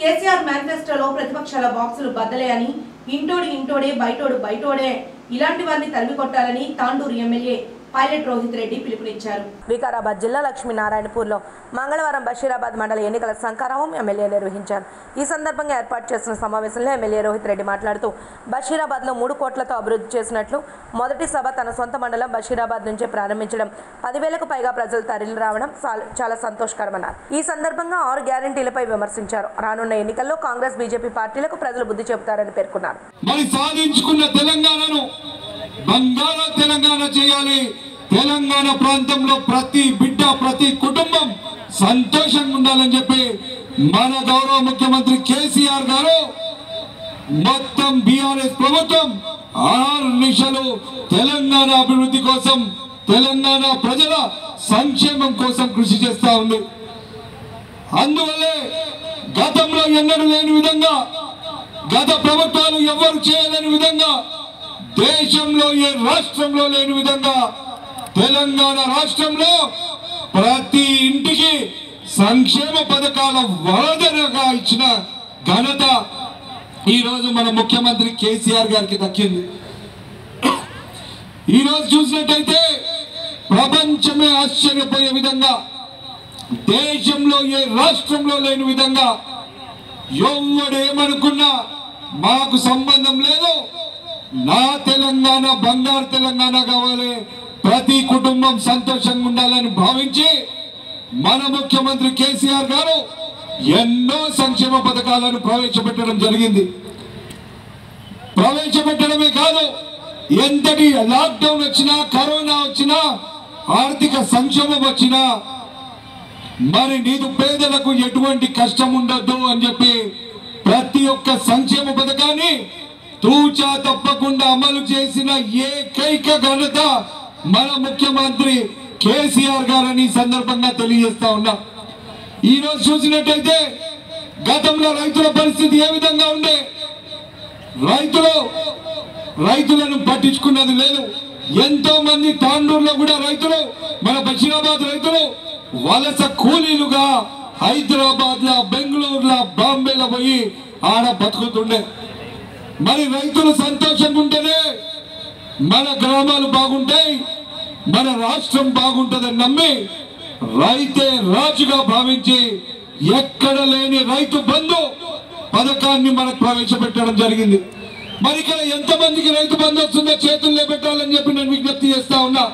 కేసీఆర్ మేనిఫెస్టోలో ప్రతిపక్షాల బాక్సులు బద్దలే అని ఇంటోడు ఇంటోడే బైటోడు బైటోడే ఇలాంటి వారిని తరిమికొట్టాలని తాండూరు ఎమ్మెల్యే पायलट रोहित रेड्डी పిలుపునిచ్చారు। వికారాబాద్ జిల్లా లక్ష్మీనారాయణపూర్లో మంగళవారం బషీరాబాద్ మండల ఎన్నికల సంకారావం ఎమ్మెల్యే నిర్వహించారు। ఈ సందర్భంగా ఏర్పాటు చేసిన సమావేశంలో ఎమ్మెల్యే రోహిత్ రెడ్డి మాట్లాడుతూ బషీరాబాద్లో 3 కోట్లతో అభివృద్ధి చేసినట్లు మొదటి సభ తన సొంత మండలం బషీరాబాద్ నుంచి ప్రారంభించడం 10,000కు పైగా ప్రజలు తరలి రావడం చాలా సంతోషకరమన్నారు। ఈ సందర్భంగా 6 గ్యారెంటీలపై విమర్శించారు। రానున్న ఎన్నికల్లో కాంగ్రెస్ బీజేపీ పార్టీలకు ప్రజలు బుద్ధి చెబుతారని పేర్కొన్నారు। మరి సాధించుకున్న తెలంగాణను బంగారు తెలంగాణ చేయాలి। తెలంగాణ ప్రాంతంలో ప్రతి బిడ్డ ప్రతి కుటుంబం సంతోషంగా ఉండాలని చెప్పి మన గౌరవ ముఖ్యమంత్రి కేసీఆర్ గారు మొత్తం BRS ప్రభుత్వం 6 నిమిషాలు తెలంగాణ అభివృద్ధి కోసం తెలంగాణ ప్రజల సంక్షేమం కోసం కృషి చేస్తా ఉంది। అందువల్లే గతంలో ఎన్నడూ లేని విధంగా గత ప్రభుత్వాలు ఎవరు చేయలేని విధంగా దేశంలో ఏ రాష్ట్రంలో లేని విధంగా తెలంగాణ రాష్ట్రంలో ప్రతి ఇంటికి సంక్షేమ పథకాల వరదగా ఇచ్చిన ఘనత ఈ రోజు మన ముఖ్యమంత్రి కేసీఆర్ గారికి దక్కింది। ఈ రోజు చూసినట్టయితే ప్రపంచమే ఆశ్చర్యపోయే విధంగా దేశంలో ఏ రాష్ట్రంలో లేని విధంగా ఎవడేమనుకున్నా మాకు సంబంధం లేదు, నా తెలంగాణ బంగారు తెలంగాణ కావాలి, ప్రతి కుటుంబం సంతోషంగా ఉండాలని భావించి మన ముఖ్యమంత్రి కేసీఆర్ గారు ఎన్నో సంక్షేమ పథకాలను ప్రవేశపెట్టడం జరిగింది। ప్రవేశపెట్టడమే కాదు, ఎంతటి లాక్డౌన్ వచ్చినా కరోనా వచ్చినా ఆర్థిక సంక్షోభం వచ్చినా మరి పేదలకు ఎటువంటి కష్టం ఉండదు అని చెప్పి ప్రతి ఒక్క సంక్షేమ పథకాన్ని తూచా తప్పకుండా అమలు చేసిన ఏకైక ఘనత మన ముఖ్యమంత్రి కేసీఆర్ గారని సందర్భంగా తెలియజేస్తా ఉన్నా। ఈ రోజు చూసినట్టయితే గతంలో రైతుల పరిస్థితి ఏ విధంగా ఉండే, రైతులను పట్టించుకున్నది లేదు। ఎంతో మంది తాండూరులో కూడా రైతులు మన బషీరాబాద్ రైతులు వలస కూలీలుగా హైదరాబాద్లో బెంగళూరులో బాంబేలో పోయి ఆడ బతుకుతుండే। మరి రైతులు సంతోషంగా ఉంటేనే మన గ్రామాలు బాగుంటాయి, మన రాష్ట్రం బాగుంటుందని నమ్మి రైతే రాజుగా భావించి ఎక్కడ లేని రైతు బంధు పథకాన్ని మనకు ప్రవేశపెట్టడం జరిగింది। మరి ఇక్కడ ఎంతమందికి రైతు బంధు వస్తుందో చేతుల్లో పెట్టాలని చెప్పి నేను విజ్ఞప్తి చేస్తా ఉన్నా।